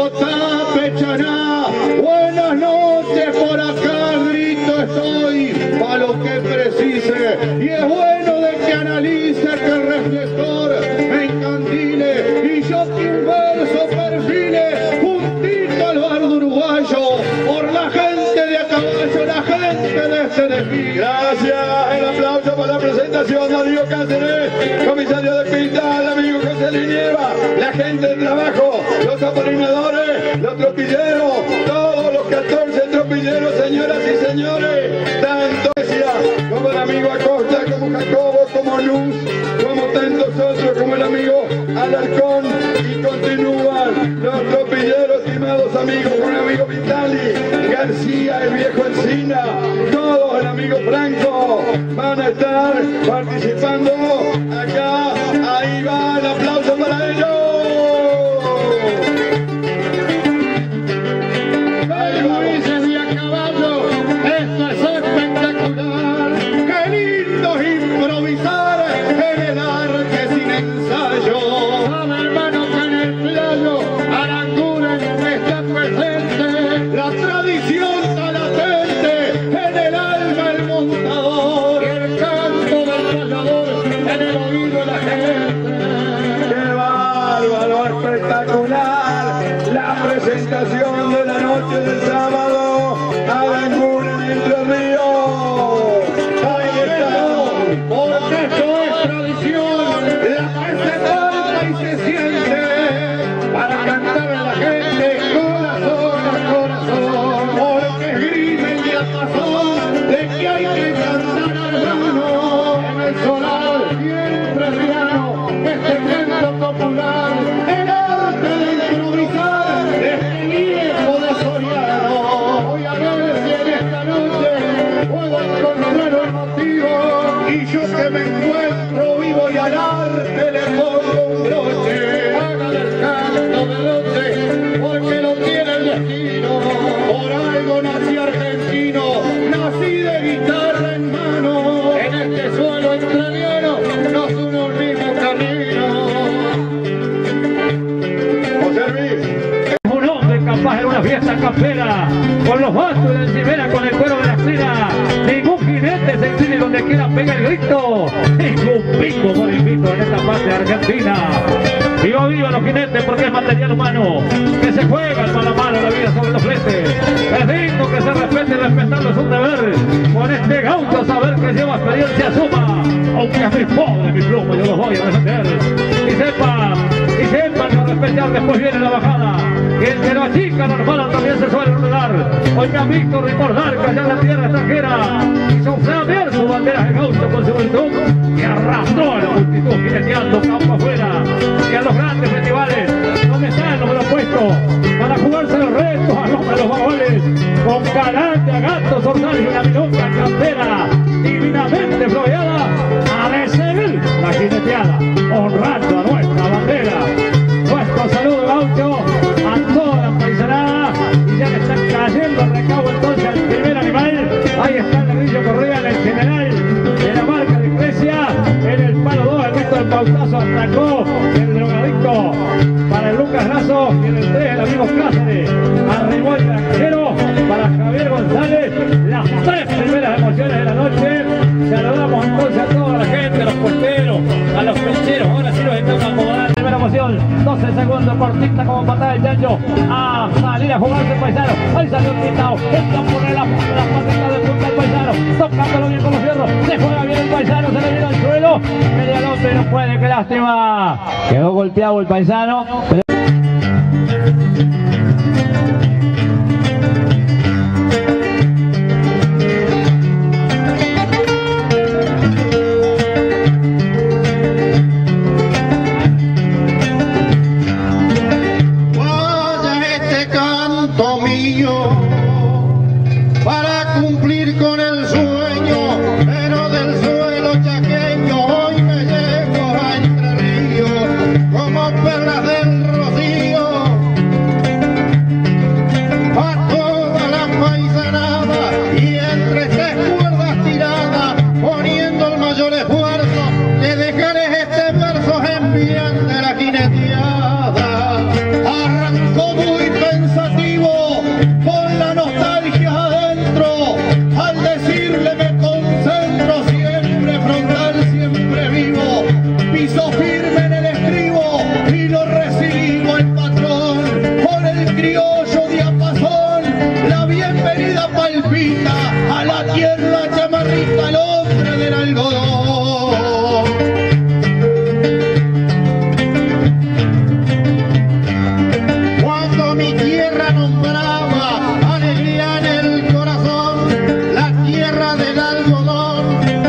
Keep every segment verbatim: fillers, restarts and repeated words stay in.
Bogotá, Pechaná, buenas noches, por acá grito estoy, para lo que precise, y es bueno de que analice, que el reflector me encandile, y yo que inverso perfile, juntito al bardo uruguayo, por la gente de a caballo, la gente de este desfile. Gracias, el aplauso para la presentación, amigo Cáceres, comisario de Hospital, amigo José Linieva, la gente de trabajo, los apolinadores, los tropilleros, todos los catorce tropilleros, señoras y señores, tanto Esia, como el amigo Acosta, como Jacobo, como Luz, como tantos otros, como el amigo Alarcón, y continúan los tropilleros, estimados amigos, como el amigo Vitali, García, el viejo Encina, todos el amigo Franco, van a estar participando acá, ahí va el aplauso para ellos. Presentación de la noche del sábado, Aranguren en Entre Ríos. Ahí está, porque esto es tradición, la gente canta y se siente, para cantar a la gente, corazón a corazón, porque grimen de apazón, de que hay que cantar al grano, en el solar y entre ríos, este género popular, el arte de improvisar. Y yo que me encuentro vivo y al arte le pongo un broche, haga del canto de lote, porque lo tiene el destino, por algo nací argentino, nací de guitarra en mano, en este suelo entrerriano nos une un mismo camino. José Luis. Es un hombre capaz en una fiesta campera, con los bastos de encimera, con el cuero de la cera, ningún jinete se exhibe donde quiera, pega el grito, ningún pico moribito en esta parte argentina. Viva, viva los jinetes, porque es material humano, que se juega mano a mano la vida sobre los fletes. Es digno que se respete, respetarlo es un deber, con este gaucho saber que lleva experiencia suma, aunque es mi pobre mi pluma, yo los voy a defender. Y sepan, y sepan que respetar, después viene la bajada, y el que la chica normal también se suele rodar. Hoy me han visto recordar que allá en la tierra extranjera hizo flamear su bandera de gaucho con su virtud, que arrastró a la multitud jineteando campo afuera, y a los grandes festivales donde están los propuestos para jugarse los retos a los, a los bagoles, con calante, agatos, orzales y la milonga campera divinamente floreada, a recibir la jineteada, honrando a nuestra bandera. Nuestro saludo gaucho a toda la paisanada, y ya le están cayendo al recabo entonces al primer animal. Ahí está el ladrillo Correa en el general, en la marca de Iglesia, en el palo dos, el resto del pautazo atacó el drogadicto para el Lucas Lazo, y en el tres el amigo Cáceres, arribó el granjero para Javier González, las tres primeras emociones de la noche. Saludamos entonces a toda la gente, a los puesteros, a los pecheros, ahora sí los estamos acomodando. Primera emoción, doce segundos, cortita como patada del chancho, a salir a jugarse el paisano. Ahí salió el quitado, está por la, la patita de punta del paisano, tocándolo bien con los fierros, se juega bien el paisano, se le viene al suelo, medio al hombre no puede, qué lástima, quedó golpeado el paisano. Pero... arrancó muy bien. criollo diapasón, la bienvenida palpita a la tierra chamarrita, al hombre del algodón. Cuando mi tierra nombraba alegría en el corazón, la tierra del algodón,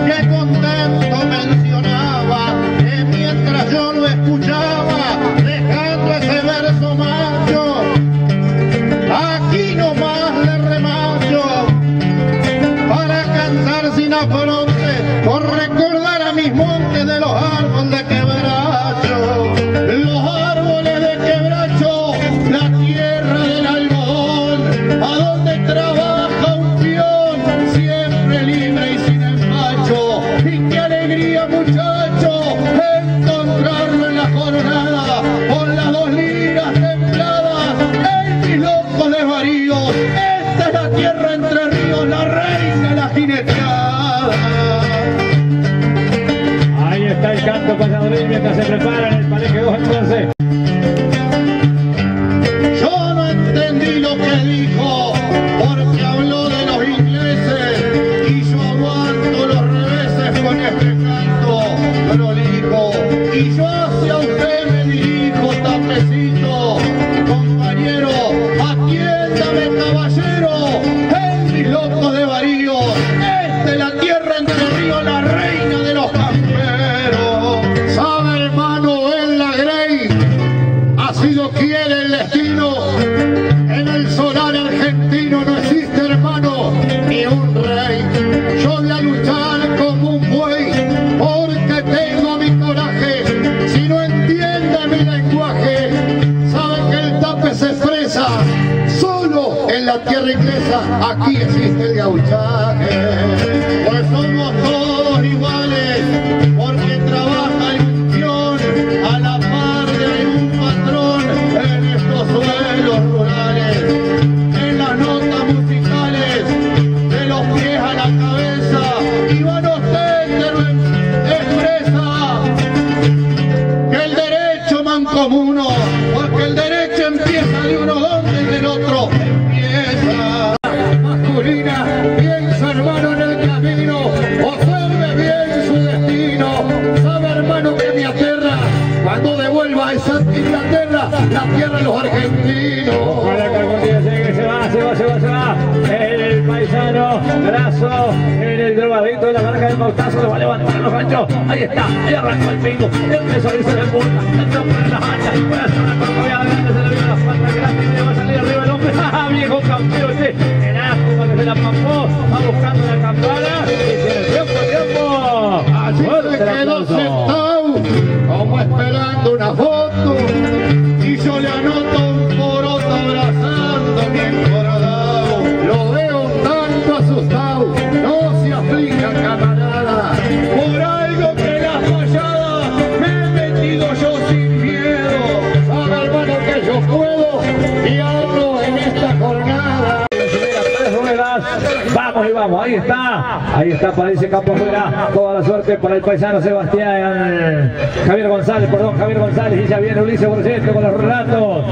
que contento mencionaba, que mientras yo lo escuchaba, dejando ese verso macho, aquí nomás le remacho, para cantar sin afronte, por recordar a mis montes de los árboles de quebracho, los árboles de quebracho, la tierra del algodón, a donde trabaja un peón, siempre libre y sin empacho, y qué alegría muchacho, encontrarlo en la jornada, con las dos liras templadas, en mis locos desvaríos. Esta es la tierra entre ríos, la reina, la jineteada. Ahí está el canto Valladolid mientras se preparan el palenque dos entonces. Yo no entendí lo que dijo, porque habló de los ingleses, y yo aguanto los reveses con este canto prolijo, y yo hacia usted me dirijo, tapecito, compañero, atiéndame caballero, en mis locos de varíos, esta es la tierra entre ríos, la reina de los camperos. Sabe hermano, en la Grey ha sido quien el destino, en el solar argentino no existe hermano, ni un rey. Yo voy a luchar como un buey, porque tengo mi coraje, si no entiende mi lenguaje, saben que el tape se expresa, solo en la tierra inglesa, aquí existe el gauchaje. Pues somos todos iguales, porque trabaja un peón, a la par de un patrón, en estos suelos rurales, en las notas musicales, de los pies a la cabeza, y van ustedes expresa que el derecho mancomuno, porque el derecho empieza de uno donde el otro empieza. Masculina, piensa hermano en el camino, observe bien su destino, sabe hermano que mi tierra, cuando devuelva a esa Inglaterra, la tierra de los argentinos. Ojalá que algún día llegue, se va, se va, se va, se va, el paisano, brazo, en el drogadito de la marca del Montazo, le va a levantar los ganchos, ahí está, ahí arrancó el pingo, empezó a irse de punta, entró por las anchas, voy a hacer una corcovia grande, se le vio las patas grandes, y le va a salir arriba el hombre, jaja, viejo campeón, sí, en asco, que se la pampó, va buscando la campana, y tiene tiempo, tiempo, así se quedó sentado, como esperando una foto, y yo le anoto un poroto abrazando mi encoradao. Lo veo un tanto asustado, no se aflija camarada, por algo que las falladas me he metido yo sin miedo. Sabe hermano que yo puedo y hablo en esta jornada. Vamos y vamos, ahí está, ahí está, parece campo afuera, toda la suerte para el paisano Sebastián, Javier González, perdón, Javier González, y ya viene Ulises Borgetto con los relatos,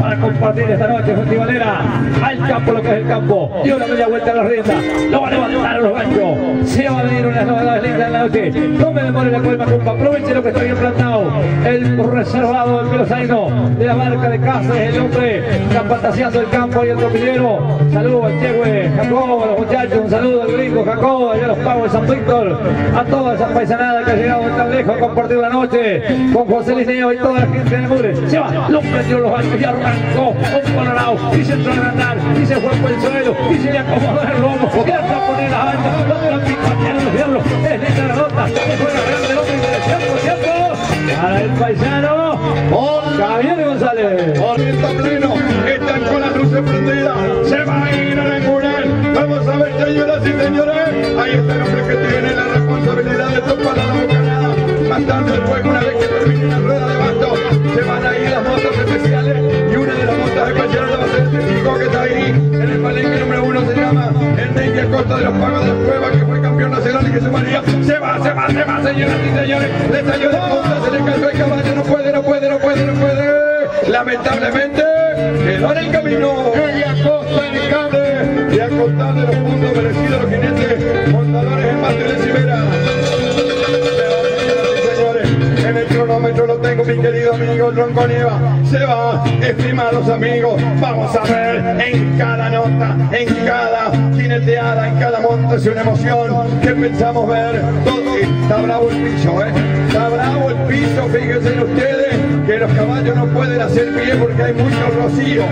para compartir esta noche festivalera, al campo lo que es el campo, dio la media vuelta a la rienda, lo va a levantar a los ganchos, se va a venir unas novedades lindas en la noche, no me demore la colma, compa, aproveche lo que está bien plantado, el reservado, el pelosaino, de la barca de Cáceres, el hombre, está fantaseando el campo y el tropillero, saludos al Chehue, Jacobo, a los muchachos, un saludo al gringo Jacobo y a los pavos de San Víctor, a toda esa paisanada que ha llegado tan lejos a compartir la noche con José Liceo y toda la gente de Mure. Se va, lo prendió los ganchos y arrancó un colorado y se entró a agrandar y se fue por el suelo y se le acomodó el lomo y hasta poner las anchas, lo tiran picoteando los diablos, es linda la nota, se juega grande el hombre y dice tiempo, tiempo, para el paisano Javier González. Por está pleno, están con las luces prendidas, se va a ir a Aranguren. Vamos a ver, señoras y señores, ahí está el hombre que tiene la responsabilidad de topar la bocanada, matando el fuego. Una vez que termine la rueda de basto, se van a ir las motos especiales, y una de las motos especiales va a ser el testigo que está ahí, en el palenque número uno, se llama el Ney Acosta de los Pagos de Cueva, que fue campeón nacional y que se maría, se va, se va, se va, señoras y señores, les ayuda a Monta, se le cayó el caballo, no puede, no puede, no puede, no puede, lamentablemente, quedó en el camino. nota, estimados amigos, vamos a ver en cada nota, en cada jineteada, en cada monta es una emoción que pensamos ver. Todo está bravo el piso, ¿eh? Está bravo el piso, fíjense en ustedes que los caballos no pueden hacer pie porque hay mucho rocío.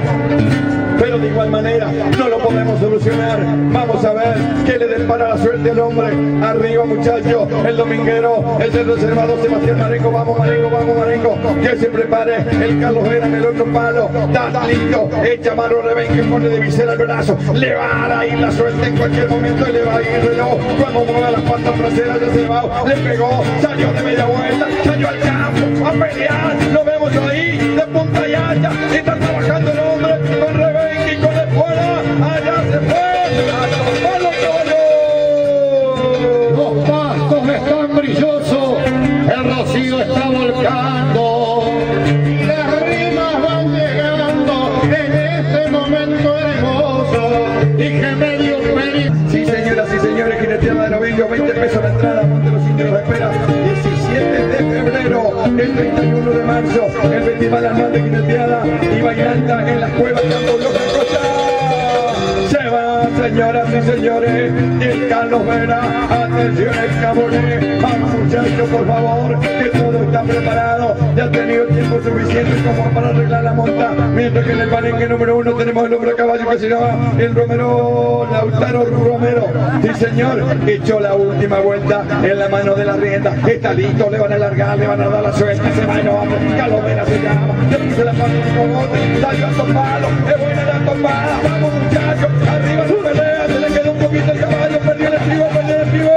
Pero de igual manera no lo podemos solucionar. Vamos a ver qué le depara la suerte al hombre. Arriba muchachos, el dominguero, el del reservado Sebastián Marenco. Vamos Marenco, vamos Marenco, que se prepare el Carlos Vera en el otro palo. Está listo, echa mano Reben que pone de visera al brazo. Le va a ir la suerte en cualquier momento y le va a ir el reloj. Cuando mueva las patas traseras del reservado, le pegó, salió de media vuelta, salió al campo a pelear. Lo vemos ahí, de punta y alta, está trabajando el hombre con Reben. Allá se fue, los pastos están brillosos, el rocío está volcando y las rimas van llegando en este momento hermoso. Y que medio feliz. Sí señoras y señores, jineteada de novillo, veinte pesos la entrada, ponte los indios de espera. diecisiete de febrero, el treinta y uno de marzo, el festival anual de jineteada y bailanta en las cuevas Campo Loco. Señoras y señores, y el Carlos Vera, atención el caboné, vamos muchachos por favor, que todo está preparado, ya ha tenido tiempo suficiente como para arreglar la monta, mientras que en el palenque número uno tenemos el hombre a caballo que se llama el Romero, Lautaro Romero, sí señor, echó la última vuelta en la mano de la rienda, está listo, le van a alargar, le van a dar la suerte, se va y no, Carlos Vera se llama, le puse la mano en el cogote, salió a tomarlo, es buena la tomada, vamos muchachos, arriba su se le quedó un poquito el caballo, perdió el estribo, perdió el estribo.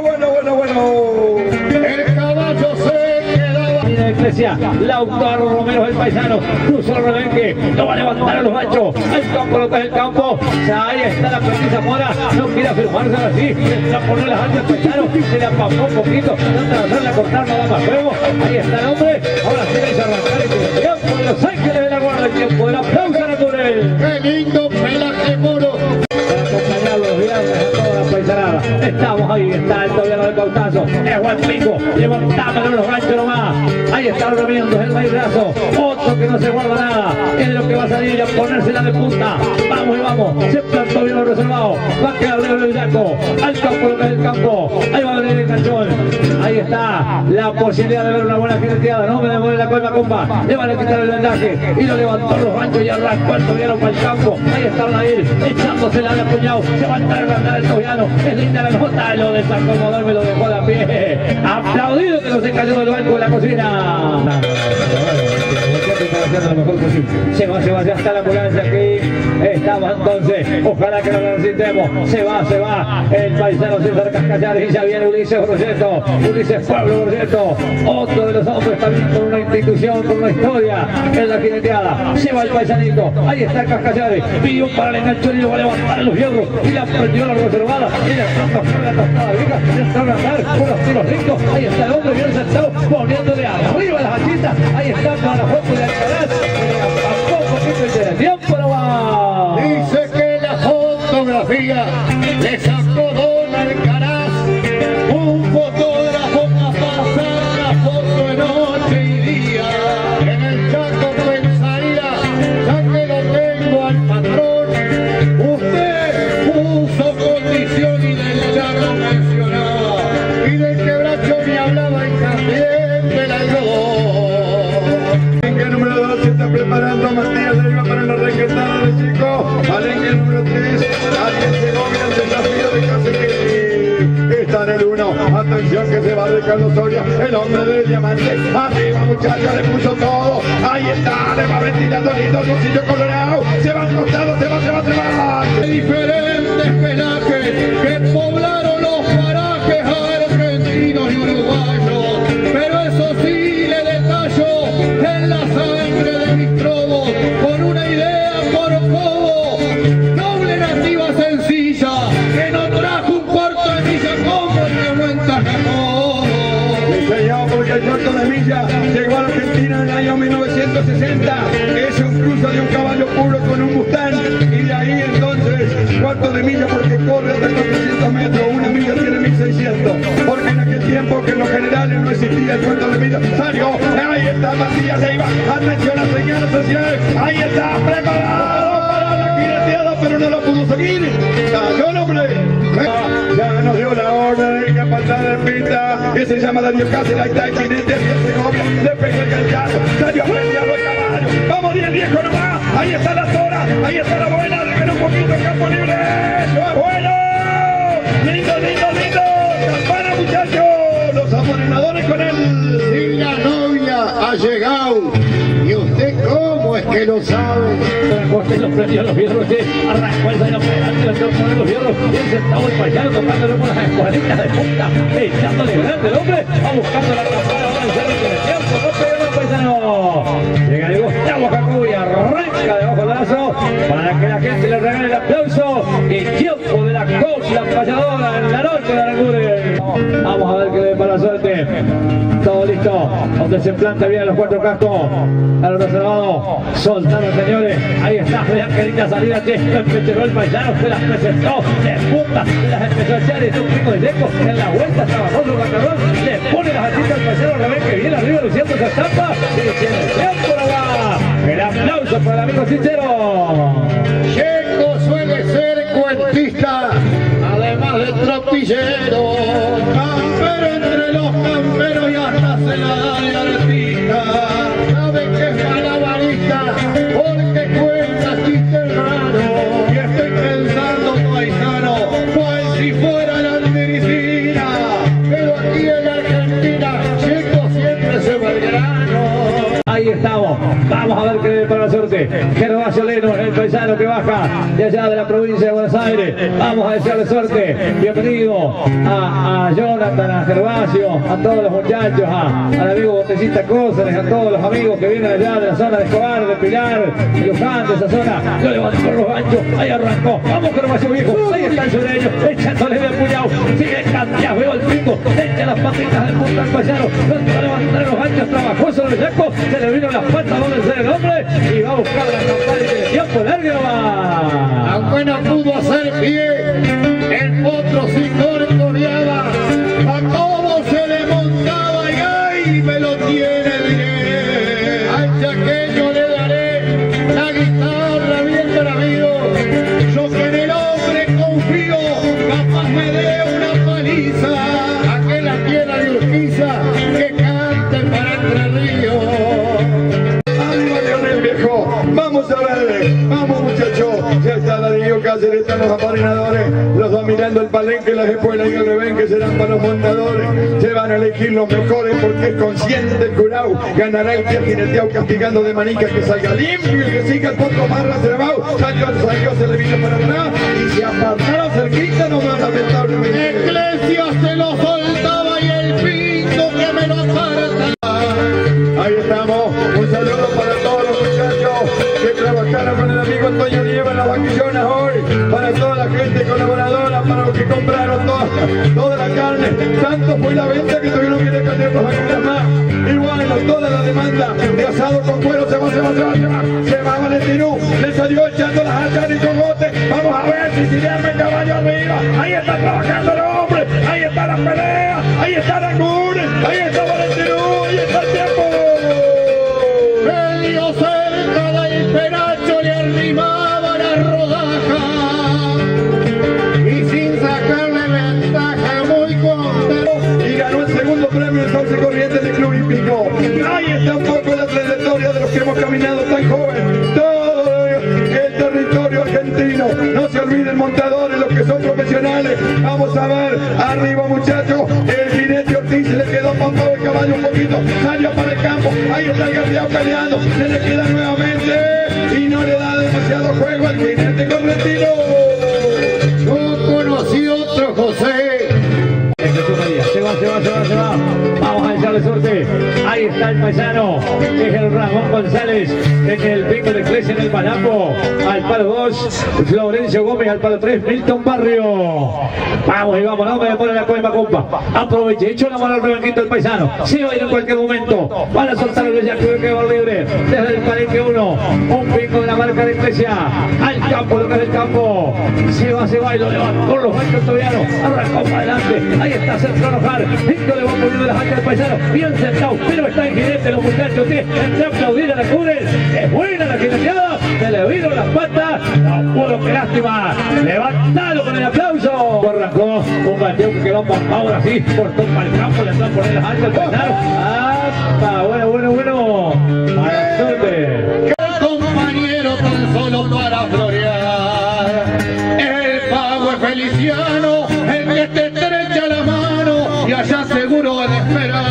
Bueno, bueno, bueno. El caballo se quedaba. Y la iglesia, Lautaro Romero es el paisano. Cruzó el rebenque, lo va a levantar a los machos. El campo, lo que es el campo. Ya ahí está la princesa Mora. No quiere afirmarse así. La pone las altas paisano. Se le apagó un poquito. No tratarle a cortar nada más luego. Ahí está el hombre. Ahora sí le hizo arrancar el tiempo de los ángeles de la guarda. El tiempo del aplauso a Aranguren. ¡Qué lindo pelaje moro! Estamos ahí, está el tablero del cautazo, es buen pico, levantándolo en los ganchos nomás, ahí está el remiendo, es el bailrazo, otro que no se guarda nada, es lo que va a salir a ponérsela de punta, vamos y vamos, se plantó bien los reservados, va a quedar el villaco, al campo lo que es el campo, ahí va a venir el canchón, ahí está la posibilidad de ver una buena jineteada, no me devuelve la colma compa, le van a quitar el vendaje, y lo levantó los ganchos y arrancó el tobiano para el campo, ahí está Nair, echándosela de puñado, se va a entrar a andar el tobiano, es linda la nota, lo desacomodó y me lo dejó a la pie. Aplaudido que no se cayó del banco de la cocina. Se va, se va, ya está la ambulancia aquí. Estamos entonces, ojalá que no lo necesitemos. Se va, se va. El paisano César Cascallares y ya viene Ulises Borgetto. Ulises Pablo Borgetto. Otro de los hombres también con una institución, con una historia en la jineteada. Se va el paisanito. Ahí está Cascallares. Pide un para el enganchón y lo va a levantar a los hierros. Y la perdió la reservada. Y la pronto fue la tostada vieja. Y está a andar con los tiros ricos. Ahí está el hombre bien sentado, poniéndole arriba las hachitas. Ahí está para la foto de Alcaraz. Tiempo no va. Dice que la fotografía le sacó Don Alcaraz, un fotógrafo para hacer la foto de noche y día. En el chaco pensaría, ya que lo tengo al patrón, usted puso condición y del chaco mencionaba, y del quebracho me hablaba y también me la llevó. ¿En qué número dos se está preparando Matías? Palenque número tres, alguien se logra el desafío de Cacique. Está en el uno, atención que se va de Carlos Soria, el hombre del diamante. Arriba muchacha, le puso todo. Ahí está, le va ventilando lindo el bolsillo colorado. Se va al costado, se va, se va, se va. De diferentes pelajes que poblaron los parajes argentinos y uruguayos. Pero eso sí le detallo en la sangre de mis trobos, con una idea. Doble nativa sencilla, que no trajo un cuarto de milla como el de buen tajador. Sí señor, porque el cuarto de milla llegó a la Argentina en el año mil novecientos sesenta, es un cruce de un caballo puro con un Mustang, y de ahí entonces, cuarto de milla porque corre hasta cuatrocientos metros, una milla tiene mil seiscientos, porque en aquel tiempo que en los generales no existía el cuarto de milla, salió, ahí está Matías, ahí va, atención a las señoras sociales, ahí está, preparado para la jineteada, pero no lo pudo seguir, cayó el hombre, ya nos dio la orden de capataz en pista, que se llama Darío Cáceres, ahí está el jinete, le pegó el ganchazo, salió frente a los caballos, vamos diez viejo nomás, ahí está la zona, ahí está la buena, déjenme un poquito el campo libre, eso es bueno, lindo, lindo, lindo, campana muchachos, los amorenadores con él. Si la novia ha llegado, y usted cómo es que lo sabe, porque los premios los viernes, arrancó el daño pedante, el torno de los viernes, bien sentado el paisano, tocándole por las escuadritas de punta, echándole grande el hombre, va buscando la campana, ahora el cerro con el tiempo, no pegó el paisano, llega de Gustavo Jacobo y arranca de bajo lazo, para que la gente le regale el aplauso, y tiempo de la copla payadora en la noche de Aranguren. Vamos a ver qué le dé para suerte. Todo listo, donde se planta bien los cuatro cascos, a lo reservado, soltaron señores, ahí está, vean qué linda salida que empezó el paisano, se las presentó, de punta, se las empezó a echar, es un pico de seco, en la vuelta trabajó su cacarrón, le pone las atitas al paisano, la ven que viene arriba luciendo esa estampa, y tiene el tiempo acá, el aplauso para el amigo sincero. Checo suele ser cuentista, además de tropillero, campero entre los camperos y hasta se la da de artista. Saben que es malabarista porque cuenta chiste raro. Y estoy pensando, paisano, cual si fuera la medicina. Pero aquí en la Argentina, Checo siempre se va al grano. Ahí estamos, vamos a ver qué para la suerte. Gervasio Leno, el paisano que baja de allá de la provincia de Buenos Aires. Vamos a desearle suerte. Bienvenido a, a Jonathan, a Gervasio, a todos los muchachos, a, al amigo Botellita Cóceres, a todos los amigos que vienen allá de la zona de Escobar, de Pilar, de Luján, de esa zona. Lo levantó por los ganchos, ahí arrancó. Vamos Gervasio viejo, ahí está el sureño, echándole de puñado, sigue cambiando, veo el pico, echa las patitas del punto al paisano, no levantar los ganchos, trabajó sobre el saco, se le vino las patas donde ser el hombre y va a buscar la campana de tiempo largo va. Aunque no pudo hacer pie, el potro sí corcoreaba, a cómo se le montaba y ahí me lo tiene bien. Al chaqueño le daré la guitarra bien traído, yo que en el hombre confío, capaz me dé una paliza, aquella tierra de Urquiza que cante para Entre Ríos. Vamos a ver, vamos muchachos, ya está Darío Cáceres, están los apadrinadores, los va mirando el palenque, las espuelas y el revén que serán para los montadores, se van a elegir los mejores porque es consciente del curao, ganará el que ha jineteado castigando de manica que salga limpio y que siga el poco más reservado, salió, salió, se le vino para atrás y se apartaron cerquita nomás lamentablemente. Eclesias se lo soltaba y el pinto que me lo apartaba. Ahí estamos, un saludo para todos los que trabajaron con el amigo Antonio Nieva en las vaquillonas hoy, para toda la gente colaboradora, para los que compraron toda, toda la carne, tanto fue la venta que tuvieron que descargar las vaquitas más, y bueno, toda la demanda de asado con cuero, se va, se va, se va, se va, se va Valentinú, le salió echando las hachas y con bote, vamos a ver si se llama el caballo arriba, ahí está trabajando el hombre, ahí está la pelea, ahí está Aranguren, ahí está Valentinú, ahí está el tiempo. Medio cerca del penacho le arrimaban a rodaja y sin sacarle ventaja muy contento. Y ganó el segundo premio en Sauce Corrientes del Club Hípico. Ahí está un poco la trayectoria de los que hemos caminado tan joven. Todo el territorio argentino. No se olviden montadores, los que son profesionales. Vamos a ver, arriba muchachos, el jinete se le quedó poco el caballo un poquito, salió para el campo, ahí está el guerreado peleando, se le queda nuevamente y no le da demasiado juego al jinete con retiro. Yo conocí otro José. Se va, se va, se va, se va. Vamos a echarle suerte. Ahí está el paisano, que es el Ramón González, en el pico de Iglesia en el Panamá. Campo, al palo dos, Florencio Gómez, al palo tres, Milton Barrio. Vamos y vamos, no me demora la coima, compa. Aproveche, echó la mano al rebanquito del paisano. Se va a ir en cualquier momento. Van a soltar el ya que va libre. Desde el palenque uno, un pico de la marca de Iglesia. Al campo, local del campo. Se va, se va y lo levanta con los altos tobianos. Arrancó para adelante. Ahí está Sergio Rojar. Esto le va poniendo las altas al paisano. Bien sentado, pero está en jinete los muchachos. Entra a aplaudir a la Aranguren. Es buena la jineteada. Se le vino las patas. No pudo, qué lástima. Levantado con el aplauso. Arrancó un bateo que quedó ahora sí. Cortó para el campo. Le están poniendo las altas al paisano. ¡Apa! Bueno, bueno, bueno. Para suerte. Compañero tan solo para florear. El pago es Feliciano. El que te estrecha la mano. Y allá seguro de esperar.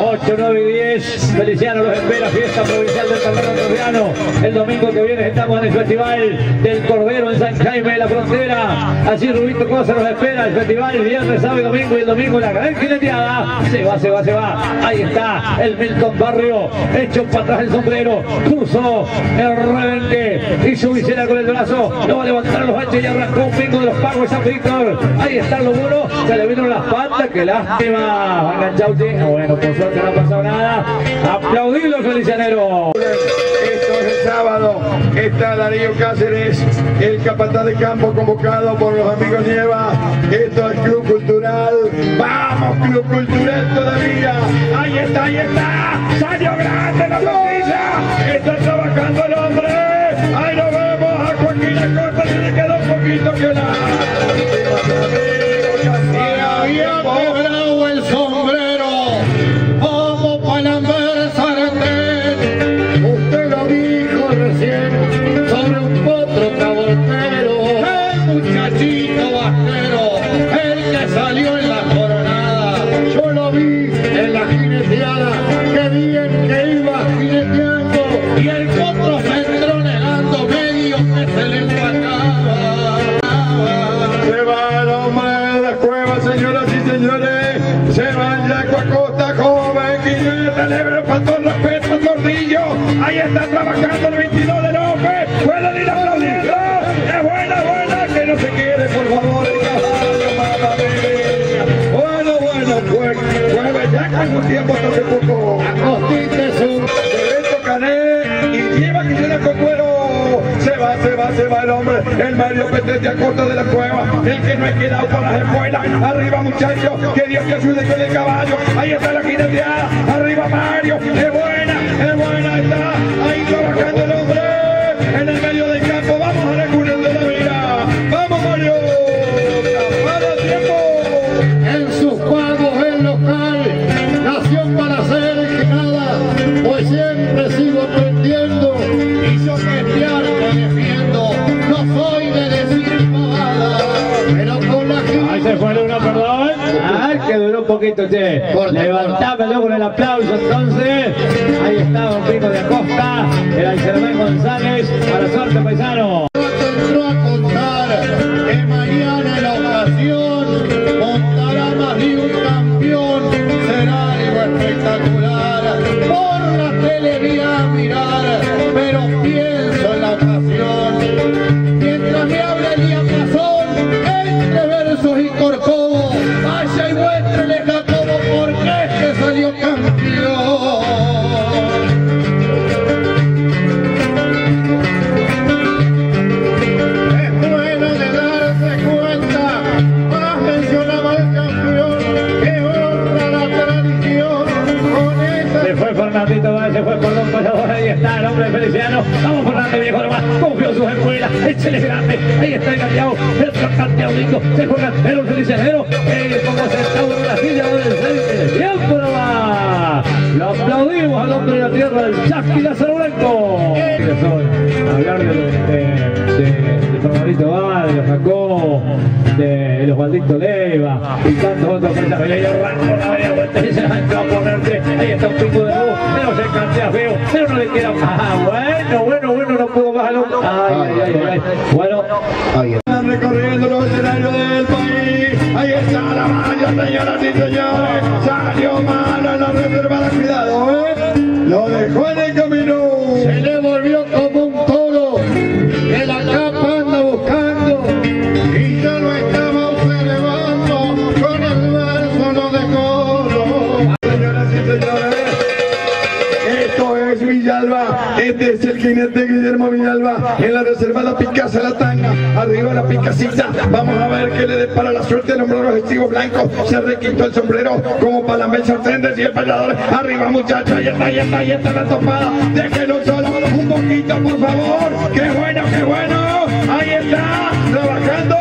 ocho, nueve y diez, Feliciano los espera, fiesta provincial del Torneo Torreano. El domingo que viene estamos en el Festival del Cordero en San Jaime de la Frontera. Así Rubito Cosa los espera, el festival viernes, sábado y domingo, y el domingo la gran jineteada. Se va, se va, se va. Ahí está el Milton Barrio, hecho para atrás el sombrero, cruzó el rebenque, hizo visera con el brazo, lo va a levantar los hachos y arrancó un pingo de los pagos de San Víctor. Ahí están los muros, se le vino las patas, que lástima. Va enganchado, bueno, por suerte. No ha pasado nada, aplaudirlo, felicianeros. Esto es el sábado, está Darío Cáceres, el capataz de campo convocado por los amigos Nieva. Esto es Club Cultural, vamos Club Cultural todavía. Ahí está, ahí está, salió grande la noticia, está trabajando el hombre. Ahí lo vemos, a Joaquín Acosta se le quedó un poquito que la... Y había quebrado el sombrero. Usted lo dijo recién sobre un potro cabortero, el muchachito bastero, el que salió en la coronada. Yo lo vi en la jineteada, que bien que iba jineteando, y el potro se entró negando, medio que se le empataba. Se va el hombre de la cueva, señoras y señores, se va el Yaco Acosta, joven jinete, libre pastor, respeto. Ahí está trabajando el veintidós de López. Pueden ir aplaudiendo. Es buena, buena, que no se quede, por favor. Bueno, bueno, pues, bueno, ya con un tiempo hasta hace poco. Acostiste su. Bebeto Cané y lleva que llena con cuero. Se va, se va, se va el hombre. El Mario Pérez de Acosta de la Cueva. El que no ha quedado con las espuelas. Arriba, muchachos. Que Dios te ayude con el caballo. Ahí está la jineteada. Arriba, Mario. ¡Qué buena! ¡Qué buena está! Ahí trabajando el hombre en el medio del campo. Vamos a Aranguren de la vida. ¡Vamos, Mario! ¡Para tiempo! En sus pagos el local nació para ser esquinada, pues siempre sigo aprendiendo y yo bestiar me defiendo. No soy de decir pavada, pero con la gente. Ahí se fue una, perdón. Ah, que duró un poquito, che. Levantámelo con el aplauso entonces. Ahí estaba un pico de Acosta, era el Germán González, para suerte paisano. Entró a contar que mañana en la ocasión montará más de un campeón. Será algo espectacular, por la tele voy a mirar, pero pienso en la ocasión. Mientras me habla el día pasó, entre versos y corcovos, vaya y muéstrele a todos porque es que salió campeón. Se fue por los pasadores, ahí está el hombre Feliciano. Vamos Fernández, viejo nomás, confió sus escuelas, échale grande, ahí está engañado, el trocante aurico, se juega el Felicianero, el poco sentado en la silla, el tiempo nomás. Lo aplaudimos al hombre de la tierra, el Chasqui Lázaro Blanco. Hablar de Fernandito Val, de Jacó, de los Osvaldito Leiva y tantos otros presas. Y arrancó la media vuelta y se la entró a ponerte. Ahí está un pico de luz, pero se cantea feo, pero no le queda más. Bueno, bueno, bueno, no pudo más. Ay, ay, ay, ay. Bueno, están recorriendo los escenarios del país. Ahí está la malla, señoras y señores. Salió mala la reserva de cuidado, ¿eh? Lo dejó en el camino. Se le volvió como un toro. reserva la picaza, la tanga, arriba la picacita. Vamos a ver qué le depara la suerte. El hombre objetivo blanco se requitó el sombrero como para la mesa tender y el bailador. Arriba, muchachos, ahí está, ahí está, ahí está la topada. Déjenlo solo un poquito, por favor. Qué bueno, qué bueno. Ahí está, trabajando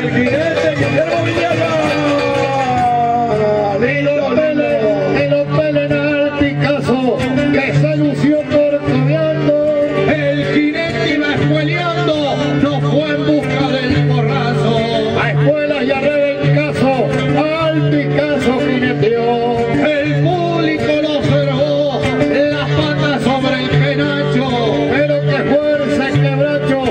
el jinete Guillermo Viñala. Y los peles, y los peles al Picasso, que se lució corcoveando. El jinete iba escueleando, no fue en busca del porrazo. A escuelas y a rebencazo, al Picasso jineteó. El público lo observó, las patas sobre el penacho, pero que fuerza el quebracho.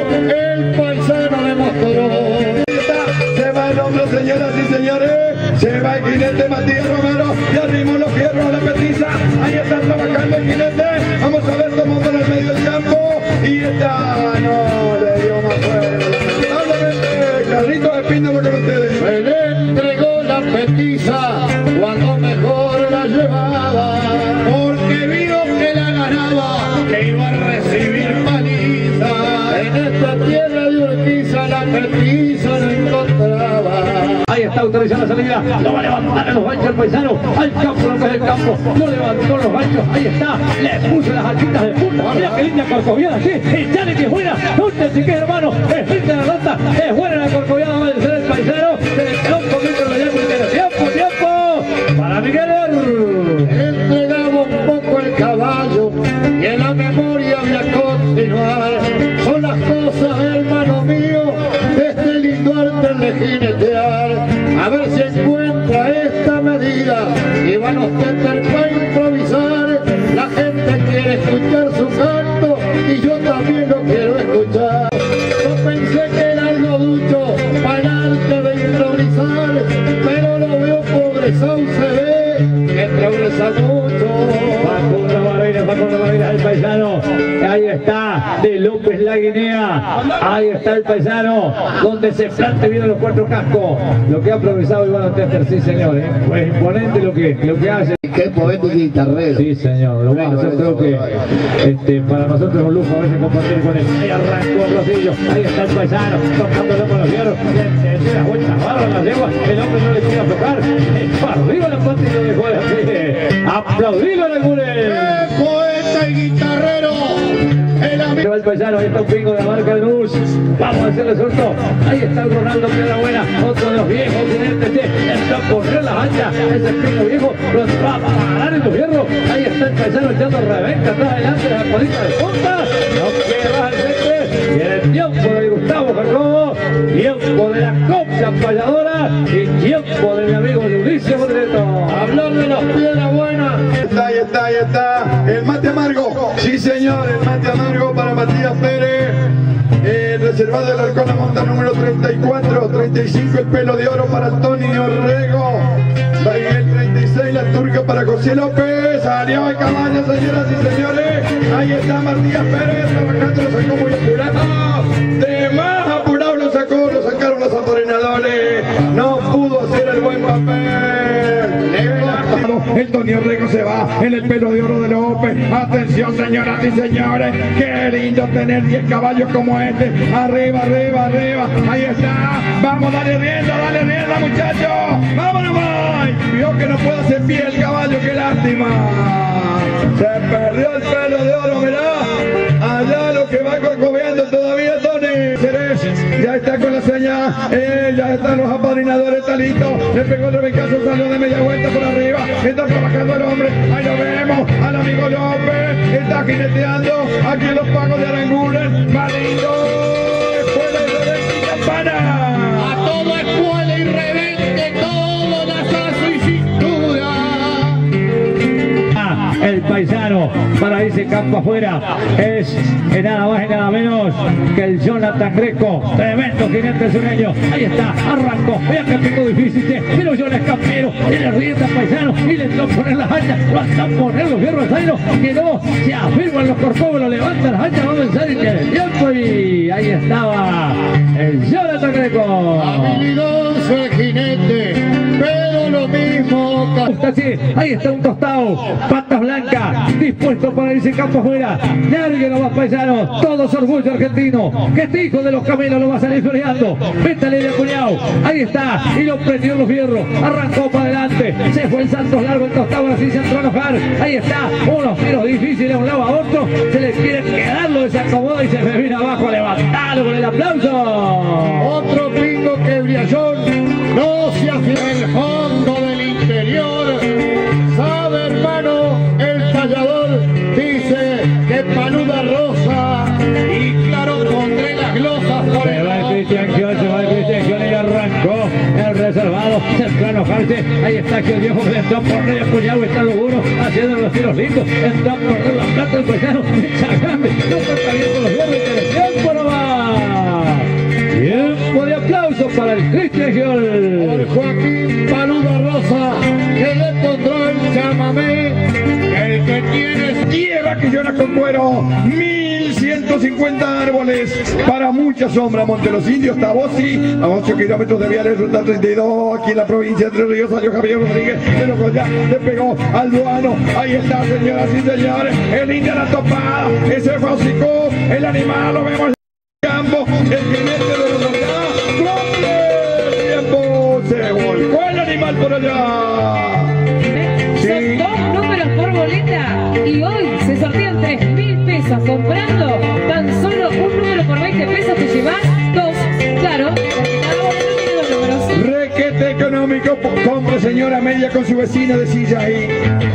Se va el hombro, señoras y señores. Se va el jinete Matías Romero. Y arrimos los fierros a la petiza. Ahí está trabajando el jinete. Vamos a ver cómo monta en el medio del campo. Y está, no le dio más fuerza. Carlitos Espino con ustedes. Se le entregó la petiza cuando mejor la llevaba, porque vio que la ganaba, que iba a recibir paliza. En esta tierra de Urquiza la petiza no encontraba. Ahí está autorizada la salida. No va a levantar a los ganchos el paisano. Al campo, lo que es el campo. No levantó los ganchos. Ahí está. Le puso las hachitas de punta. Mira qué linda corcoviada. Sí, y sale que es buena. Junta si que hermano. Es linda la rata. Es buena la corcoviada. Va a ser el paisano. Se le quedó un poquito de allá. Tiempo, tiempo. Para Miguel. Entregaba un poco el caballo. Y en la memoria voy a continuar. Son las cosas, hermano mío, de este lindo arte de jinetear. A ver si encuentra esta medida y van ustedes para improvisar. La gente quiere escuchar su canto y yo también lo quiero escuchar. Yo pensé que era algo ducho para el arte de improvisar, pero lo veo pobrezón, se ve que progresa mucho. Facundo Maviras, el paisano, ahí está, de López La Guinea, ahí está el paisano, donde se plante bien los cuatro cascos, lo que ha improvisado Iván Tester, sí señor, ¿eh? Pues imponente lo que, lo que hace. Qué poeta y guitarrero. Sí señor, lo bueno, yo creo que este, para nosotros es un lujo a veces compartir con él. Ahí arrancó el rosillo, ahí está el paisano, tocándolo con los fierros, entre las vueltas, barra las leguas, el hombre no le quiere tocar, para arriba la parte y lo dejó de así. ¡Aplaudilo Aranguren! Poeta y guitarrero, el amigo. El paisano, ahí está un pingo de la marca de Nus. Vamos a hacerle suelto. Ahí está el Ronaldo Piedra Buena, otro de los viejos jinetes. Está a correr la anchas. Ese pingo viejo los va a parar en los hierros. Ahí está el paisano echando revenca atrás adelante la colita de punta. No queda baja el frente. Y en el tiempo de Gustavo Jacobo, tiempo de la copia falladora y tiempo de mi amigo Ulises Bodreto. Hablar de los Piedra Buena. Ahí está, ahí está. El mate amargo, sí señor, el mate amargo para Matías Pérez. El reservado del Arcona monta número treinta y cuatro, treinta y cinco el pelo de oro para Antonio Orrego. El treinta y seis la turca para José López. Aliado de caballo, señoras y señores. Ahí está Matías Pérez trabajando, lo sacó muy apurado. De más apurado lo sacó, lo sacaron los atornilladores. No pudo hacer el buen papel. El Tonio Rico se va en el pelo de oro de López. Atención, señoras y señores. Qué lindo tener diez caballos como este. Arriba, arriba, arriba. Ahí está. Vamos, dale rienda, dale rienda, muchachos. Vámonos, boy. Vio que no puede hacer pie el caballo, qué lástima. Se perdió el pelo de oro, mirá. Allá lo que va corcoveando todavía, Tony. Ya está con la señal, eh, ya están los apadrinadores, está listo. Le pegó el rebecazo, salió de media vuelta por arriba. Está trabajando el hombre, ahí lo vemos, al amigo López. Está jineteando, aquí en los pagos de Aranguren. Malito, escuela y revenque y campana. A todo escuela y revenque, todas las aso y cintura. Ah, el paisano, para irse campo afuera, es que nada más y nada menos que el Jonathan Greco, tremendo jinete sureño. Ahí está, arrancó, vea que pico difícil, pero yo le escapero, tiene rienda paisano y le entró poner las hachas, lo hasta poner los hierros años, que no, se afirman los corcovos, lo levantan las hachas, vamos a pensar y tiene tiempo y ahí estaba el Jonathan Greco. Habilidoso el jinete, pero lo mismo. Ahí está un tostado, patas blancas, dispuesto para irse campo afuera. Nadie lo va a paisanos, todos orgullo argentino. Que este hijo de los Camelos lo va a salir floreando. Métale de acuñado, ahí está. Y lo prendió los fierros, arrancó para adelante. Se fue el Santos largo, el tostado así se entró a enojar. Ahí está, unos tiros difíciles de un lado a otro. Se les quiere quedarlo, se acomoda y se me viene abajo. Levantalo con el aplauso. Otro pingo que Briallón no se hacia el fondo del interior. Sabe, hermano, el tallador dice que panuda rosa y claro pondré las glosas por el reservado, cercano a Farce, ahí está que el viejo le entró por medio apoyado, está Luguro haciendo los tiros lindos, entró por medio la plata el paisano, chacame, no está bien con los verdes, pero tiempo no va. Tiempo de aplausos para el Cristian Giol. Por Joaquín Paluda Rosa, que le encontró el chamamé, el que tiene es tierra que llora con cuero, mil ciento cincuenta árboles para mucha sombra. Monte los Indios, Tabosi, a ocho kilómetros de Viales, ruta treinta y dos, aquí en la provincia de Entre Ríos, salió Javier Rodríguez, pero Goya le pegó al Duano. Ahí está, señoras y señores, el India la topada, ese fue Hocico, el animal, lo vemos en el campo, el jinete de los Goya, tiempo, se volcó el animal por allá. Son dos números por boleta y hoy se sortean tres mil pesos comprando tan solo un número por veinte pesos te llevas dos, claro, requete económico. Compre señora media con su vecina de silla ahí,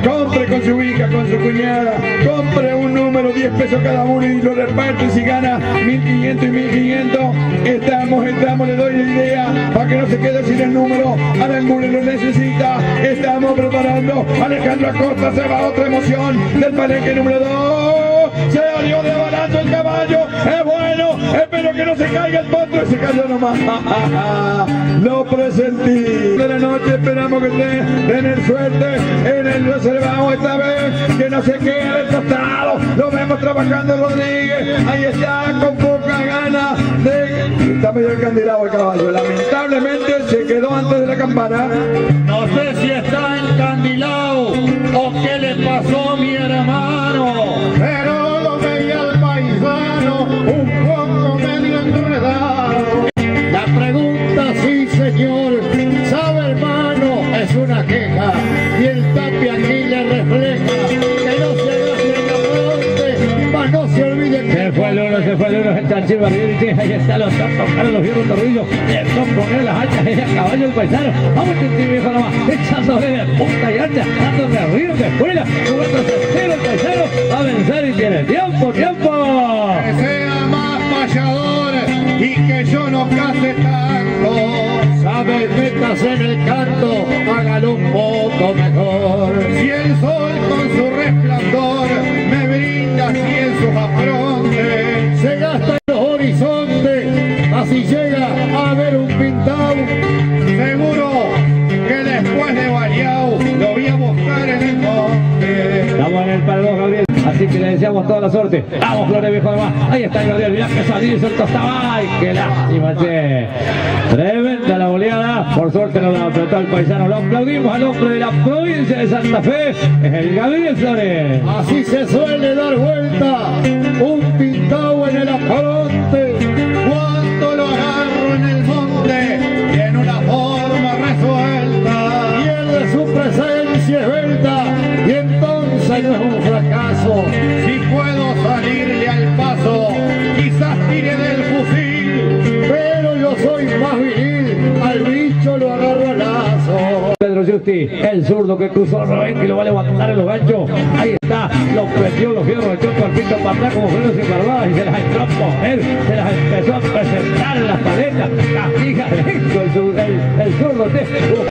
compre con su hija, con su cuñada, compre un número, diez pesos cada uno y lo reparte. Si gana mil quinientos y mil quinientos, estamos, estamos, le doy la idea para que no se quede sin el número. Aranguren lo necesita, estamos preparando. Alejandro Acosta se va, otra emoción del palenque número dos. Se salió de barato el caballo, es bueno, espero que no se caiga el potro y se cayó nomás. Lo presentí. De la noche esperamos que tengan suerte en el reservado esta vez, que no se quede el tostado. Lo vemos trabajando Rodríguez, ahí está con poca gana de... Está medio encandilado el caballo, lamentablemente se quedó antes de la campana. No sé si está encandilado o qué le pasó a mi hermano, pero lo veía el paisano un poco medio enredado. La pregunta, sí señor, sabe hermano, es una queja y el tape aquí le refleja. Se fue el uno, se fue el uno, el chanchín barrio, ahí está, los tantos caros, los fierros torrillos, empezó a poner las hachas, ella caballo el paisano, vamos a sentir viejo nomás, echándole de punta y hacha, dándole a río que escuela, con otro sentido el paisano, va a vencer y tiene tiempo, tiempo. Que sea más fallador y que yo no case tanto, sabes, metas en el canto, hágalo un poco mejor. Si el sol con su resplandor me brinda, si en sus afrontes se gasta en los horizontes, así llega a ver un pintado, seguro que después de variado lo voy a buscar en el monte. Estamos en el palo, Gabriel, así que le deseamos toda la suerte. Vamos, Flores viejo además. Ahí está Gabriel, mirá que salió y suelto estaba. ¡Ay, qué lástima, che! Tremenda la goleada. Por suerte nos la apretó el paisano. Lo aplaudimos al hombre de la provincia de Santa Fe. Es el Gabriel Flores. Así se suele dar vuelta un pintado en el afronte. Cuando lo agarro en el monte, tiene una forma resuelta. Pierde su presencia esbelta. Y entonces no es un fracaso. Si puedo salirle al paso, quizás tire del fusil, pero yo soy más viril, al bicho lo agarro a lazo. Pedro Justi, el zurdo que cruzó noventa y lo va a levantar en los ganchos. Ahí está, lo prendió los fierros, echó el cuerpito para atrás como frenos y barbadas y se las entró a poner, se las empezó a presentar en las paletas, las hijas, el, el zurdo te...